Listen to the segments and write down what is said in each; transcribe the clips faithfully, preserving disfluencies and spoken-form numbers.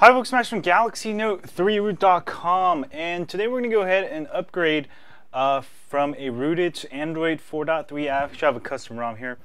Hi folks, Max from Galaxy Note three Root dot com, and today we're going to go ahead and upgrade uh, from a rooted to Android four point three app. I actually have a custom ROM here,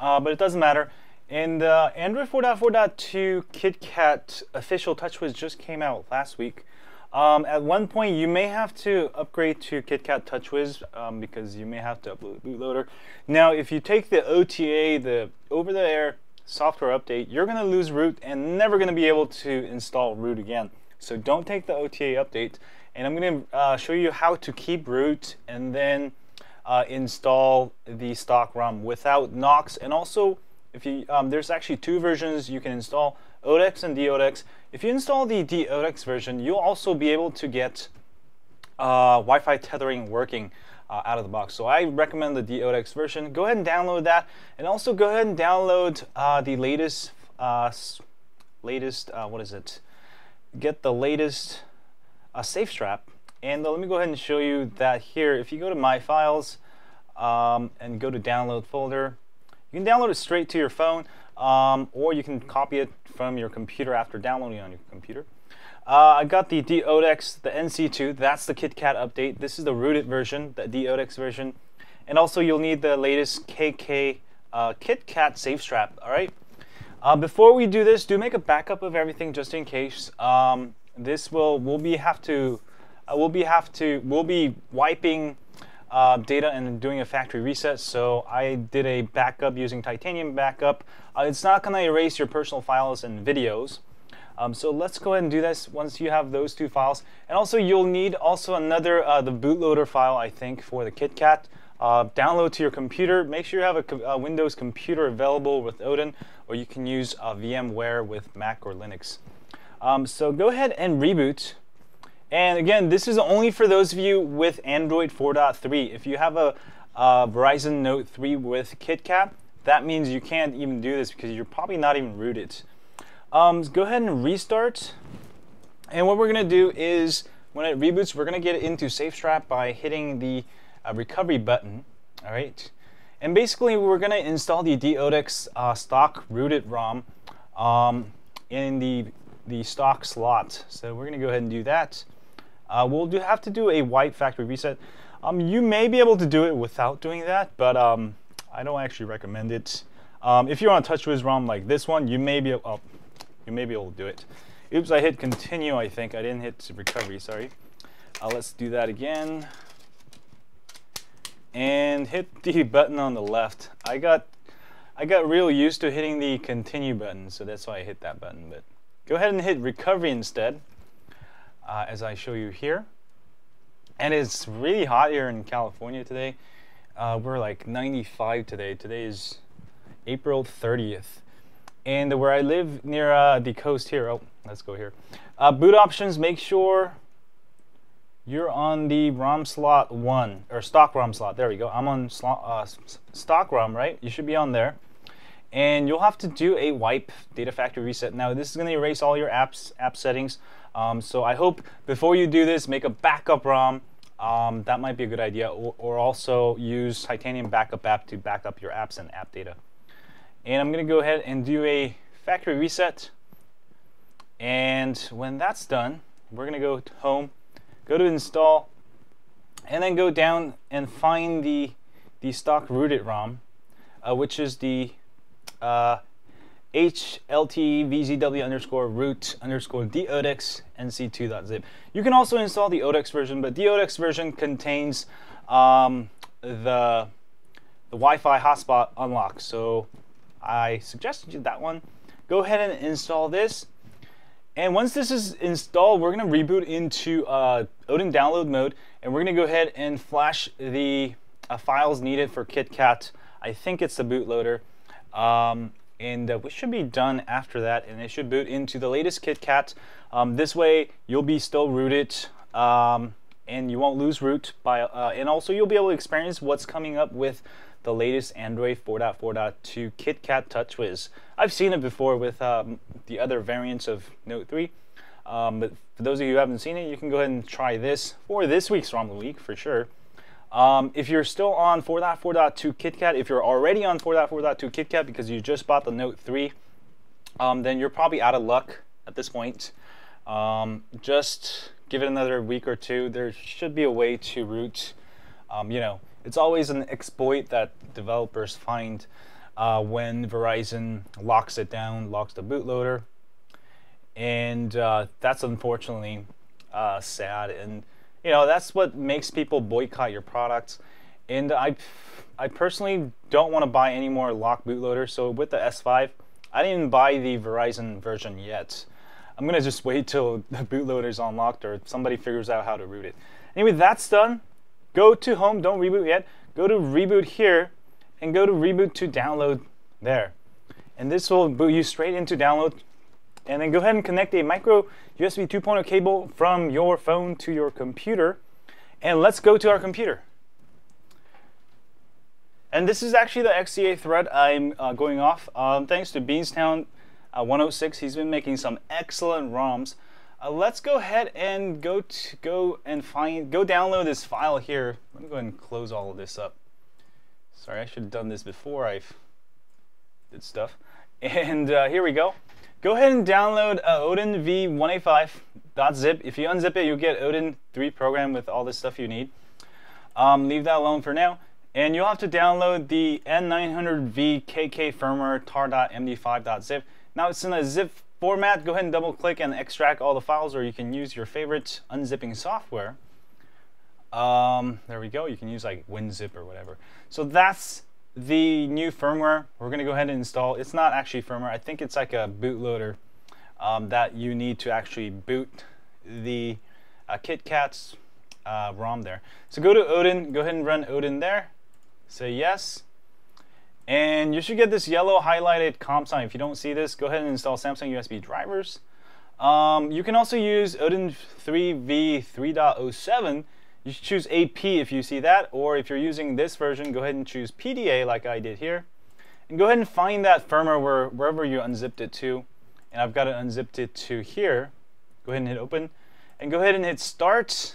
uh, but it doesn't matter. And uh, Android four point four point two KitKat official TouchWiz just came out last week. Um, at one point, you may have to upgrade to KitKat TouchWiz um, because you may have to upload a bootloader. Now, if you take the O T A, the over-the-air software update, you're going to lose root and never going to be able to install root again. So don't take the O T A update. And I'm going to uh, show you how to keep root and then uh, install the stock ROM without Knox. And also, if you um, there's actually two versions you can install, O D E X and DODEX. If you install the DODEX version, you'll also be able to get uh, Wi-Fi tethering working uh, out of the box. So I recommend the DODEX version. Go ahead and download that, and also go ahead and download uh, the latest, uh, latest uh, what is it? Get the latest uh, SafeStrap. And uh, let me go ahead and show you that here. If you go to My Files um, and go to Download folder, you can download it straight to your phone, um, or you can copy it from your computer after downloading on your computer. Uh, I got the DODEX, the N C two, that's the KitKat update. This is the rooted version, the DODEX version. And also you'll need the latest K K uh, KitKat SafeStrap, all right? Uh, before we do this, do make a backup of everything just in case. Um, this will, we'll be have to, uh, we'll be have to, we'll be wiping Uh, data and doing a factory reset, so I did a backup using Titanium Backup. Uh, it's not going to erase your personal files and videos, um, so let's go ahead and do this once you have those two files. And also you'll need also another uh, the bootloader file, I think, for the KitKat. Uh, download to your computer. Make sure you have a, co a Windows computer available with Odin, or you can use uh, VMware with Mac or Linux. Um, so go ahead and reboot. And again, this is only for those of you with Android four point three. If you have a uh, Verizon Note three with KitKat, that means you can't even do this because you're probably not even rooted. Um, so go ahead and restart. And what we're going to do is, when it reboots, we're going to get into SafeStrap by hitting the uh, recovery button. All right. And basically, we're going to install the DODEX uh, stock rooted ROM um, in the, the stock slot. So we're going to go ahead and do that. Uh, we'll do have to do a wipe factory reset. Um, you may be able to do it without doing that, but um, I don't actually recommend it. Um, if you're on a TouchWiz ROM like this one, you may be oh, you may be able to do it. Oops, I hit continue. I think I didn't hit recovery. Sorry. Uh, let's do that again. And hit the button on the left. I got I got real used to hitting the continue button, so that's why I hit that button. But go ahead and hit recovery instead. Uh, as I show you here. And it's really hot here in California today. Uh, we're like ninety-five today. Today is April thirtieth. And where I live near uh, the coast here, oh, let's go here. Uh, boot options, make sure you're on the ROM slot one, or stock ROM slot, there we go. I'm on slot, uh, stock ROM, right? You should be on there. And you'll have to do a wipe data factory reset. Now this is going to erase all your apps, app settings. Um, so I hope before you do this, make a backup ROM. Um, that might be a good idea, or, or also use Titanium Backup app to back up your apps and app data. And I'm going to go ahead and do a factory reset. And when that's done, we're going to go to Home, go to Install, and then go down and find the the stock rooted ROM, uh, which is the Uh, H L T V Z W underscore root underscore dodex N C two dot zip. You can also install the O D E X version, but the O D E X version contains um, the, the Wi-Fi hotspot unlock. So I suggested you that one. Go ahead and install this. And once this is installed, we're going to reboot into uh, Odin download mode, and we're going to go ahead and flash the uh, files needed for KitKat. I think it's the bootloader. Um, and uh, we should be done after that, and it should boot into the latest KitKat. Um, this way, you'll be still rooted, um, and you won't lose root. By uh, and also, you'll be able to experience what's coming up with the latest Android four point four point two KitKat TouchWiz. I've seen it before with um, the other variants of Note three, um, but for those of you who haven't seen it, you can go ahead and try this for this week's ROM of the Week for sure. Um, if you're still on four point four point two KitKat, if you're already on four point four point two KitKat because you just bought the Note three, um, then you're probably out of luck at this point. Um, just give it another week or two. There should be a way to root. Um, you know, it's always an exploit that developers find uh, when Verizon locks it down, locks the bootloader, and uh, that's unfortunately uh, sad. And you know, that's what makes people boycott your products. And I, I personally don't want to buy any more locked bootloaders. So with the S five, I didn't buy the Verizon version yet. I'm gonna just wait till the bootloader's unlocked or somebody figures out how to root it. Anyway, that's done. Go to home, don't reboot yet. Go to reboot here and go to reboot to download there. And this will boot you straight into download. And then go ahead and connect a micro U S B two point oh cable from your phone to your computer. And let's go to our computer. And this is actually the X C A thread I'm uh, going off. Um, thanks to Beanstown one oh six, he's been making some excellent ROMs. Uh, let's go ahead and go to, go and find, go download this file here. Let me go ahead and close all of this up. Sorry, I should have done this before I did stuff. And uh, here we go. Go ahead and download uh, Odin v one eighty-five dot zip. If you unzip it, you'll get Odin three program with all the stuff you need. Um, leave that alone for now. And you'll have to download the N nine hundred V K K firmware tar dot M D five dot zip. Now it's in a zip format. Go ahead and double click and extract all the files, or you can use your favorite unzipping software. Um, there we go. You can use like WinZip or whatever. So that's the new firmware. We're going to go ahead and install. It's not actually firmware. I think it's like a bootloader um, that you need to actually boot the uh, KitKat's uh, ROM there. So go to Odin. Go ahead and run Odin there. Say yes. And you should get this yellow highlighted comp sign. If you don't see this, go ahead and install Samsung U S B drivers. Um, you can also use Odin three v three point oh seven. You should choose A P if you see that, or if you're using this version, go ahead and choose P D A like I did here. And go ahead and find that firmware where, wherever you unzipped it to. And I've got it unzipped it to here. Go ahead and hit open. And go ahead and hit start.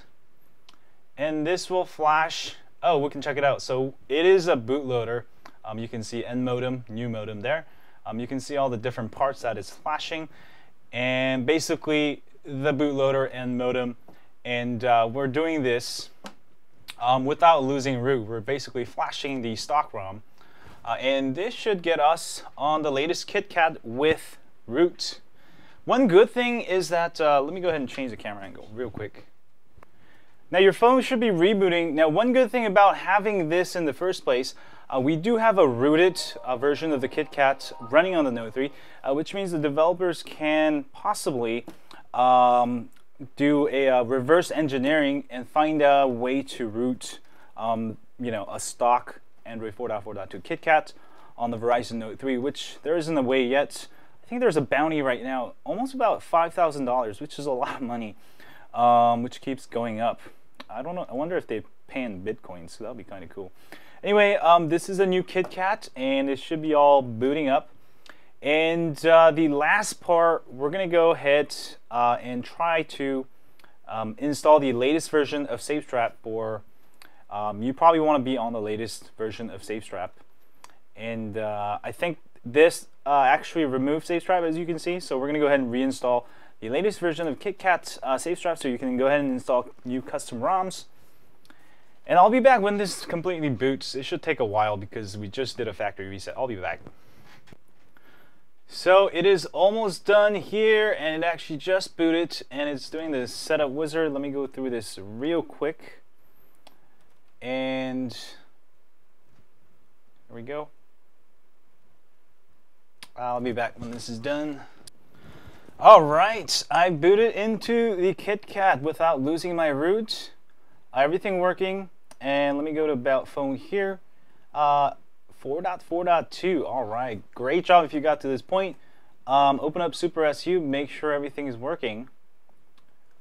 And this will flash. Oh, we can check it out. So it is a bootloader. Um, you can see N modem, new modem there. Um, you can see all the different parts that is flashing. And basically the bootloader and modem. And uh, we're doing this um, without losing root. We're basically flashing the stock ROM. Uh, and this should get us on the latest KitKat with root. One good thing is that, uh, let me go ahead and change the camera angle real quick. Now your phone should be rebooting. Now one good thing about having this in the first place, uh, we do have a rooted uh, version of the KitKat running on the Note three, uh, which means the developers can possibly um, do a uh, reverse engineering and find a way to root, um, you know, a stock Android four point four point two KitKat on the Verizon Note three, which there isn't a way yet. I think there's a bounty right now, almost about five thousand dollars, which is a lot of money, um, which keeps going up. I don't know. I wonder if they pay in Bitcoin, so that'll be kind of cool. Anyway, um, this is a new KitKat, and it should be all booting up. And uh, the last part, we're going to go ahead uh, and try to um, install the latest version of SafeStrap. For um, you probably want to be on the latest version of SafeStrap. And uh, I think this uh, actually removed SafeStrap, as you can see. So we're going to go ahead and reinstall the latest version of KitKat uh, SafeStrap, so you can go ahead and install new custom ROMs. And I'll be back when this completely boots. It should take a while because we just did a factory reset. I'll be back. So it is almost done here, and it actually just booted, and it's doing the setup wizard. Let me go through this real quick. And there we go. I'll be back when this is done. All right, I booted into the KitKat without losing my root. Everything working, and let me go to about phone here. Uh, four point four point two. All right, great job if you got to this point. Um, open up SuperSU, make sure everything is working.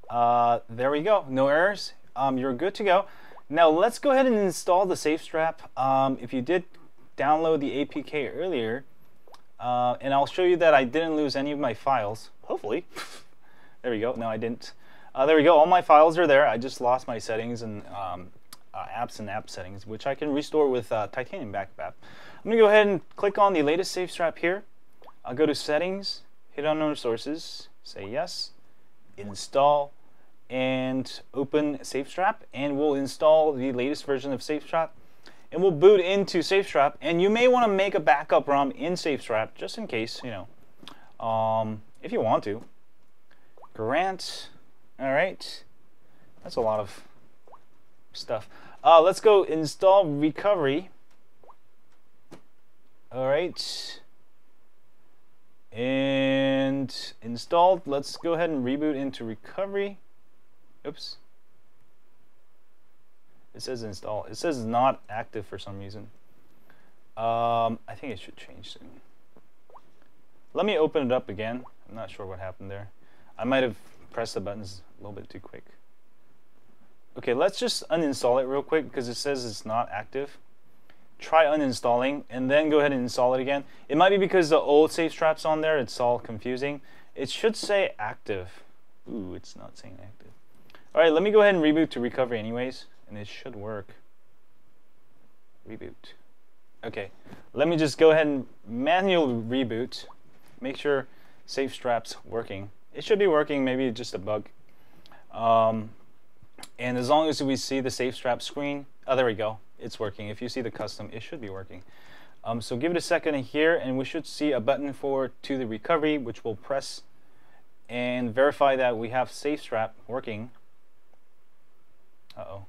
Uh, there we go, no errors. Um, you're good to go. Now let's go ahead and install the SafeStrap. Um, if you did download the A P K earlier, uh, and I'll show you that I didn't lose any of my files. Hopefully. There we go. No, I didn't. Uh, there we go. All my files are there. I just lost my settings and. Um, Uh, apps and app settings, which I can restore with uh, Titanium Backup app. I'm going to go ahead and click on the latest SafeStrap here. I'll go to settings, hit unknown sources, say yes, install and open SafeStrap, and we'll install the latest version of SafeStrap, and we'll boot into SafeStrap. And you may want to make a backup ROM in SafeStrap just in case, you know, um, if you want to. Grant, all right, that's a lot of stuff. Uh, let's go install recovery. All right, and installed. Let's go ahead and reboot into recovery. Oops. It says install. It says not active for some reason. Um, I think it should change soon. Let me open it up again. I'm not sure what happened there. I might have pressed the buttons a little bit too quick. Okay, let's just uninstall it real quick because it says it's not active. Try uninstalling and then go ahead and install it again. It might be because the old SafeStrap's on there, it's all confusing. It should say active. Ooh, it's not saying active. All right, let me go ahead and reboot to recovery anyways, and it should work. Reboot. Okay, let me just go ahead and manual reboot. Make sure SafeStrap's working. It should be working, maybe just a bug. Um, and as long as we see the SafeStrap screen, oh, there we go. It's working. If you see the custom, it should be working. Um, so give it a second here, and we should see a button for to the recovery, which we'll press and verify that we have SafeStrap working. Uh-oh.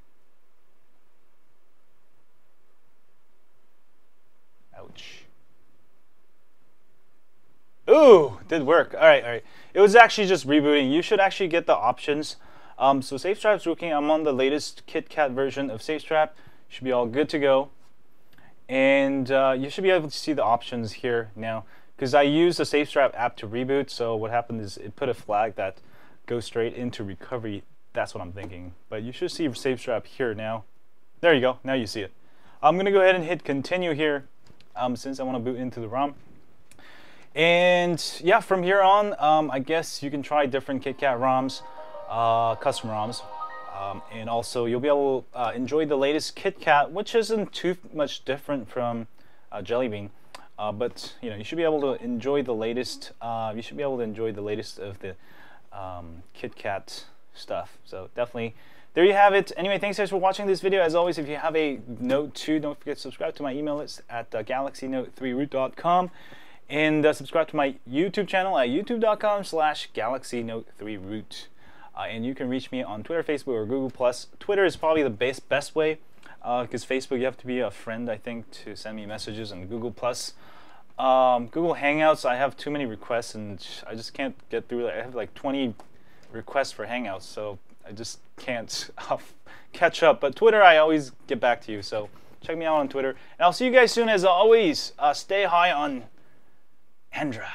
Ouch. Ooh, did work. All right, all right. It was actually just rebooting. You should actually get the options. Um, so SafeStrap's working. I'm on the latest KitKat version of SafeStrap. Should be all good to go, and uh, you should be able to see the options here now, because I use the SafeStrap app to reboot. So what happened is it put a flag that goes straight into recovery. That's what I'm thinking, but you should see SafeStrap here now. There you go, now you see it. I'm gonna go ahead and hit continue here, um, since I want to boot into the ROM. And yeah, from here on, um, I guess you can try different KitKat ROMs, uh, custom ROMs. Um, and also, you'll be able to uh, enjoy the latest KitKat, which isn't too much different from uh, Jelly Bean. Uh, but you know, you should be able to enjoy the latest. Uh, you should be able to enjoy the latest of the um, KitKat stuff. So definitely, there you have it. Anyway, thanks guys for watching this video. As always, if you have a Note two, don't forget to subscribe to my email list at uh, Galaxy Note three Root dot com, and uh, subscribe to my YouTube channel at YouTube dot com slash Galaxy Note three Root. Uh, and you can reach me on Twitter, Facebook, or Google plus. Twitter is probably the best, best way, because uh, Facebook, you have to be a friend, I think, to send me messages, and Google plus. Um, Google Hangouts, I have too many requests, and I just can't get through. I have like twenty requests for Hangouts, so I just can't catch up. But Twitter, I always get back to you, so check me out on Twitter. And I'll see you guys soon. As always, uh, stay high on Android.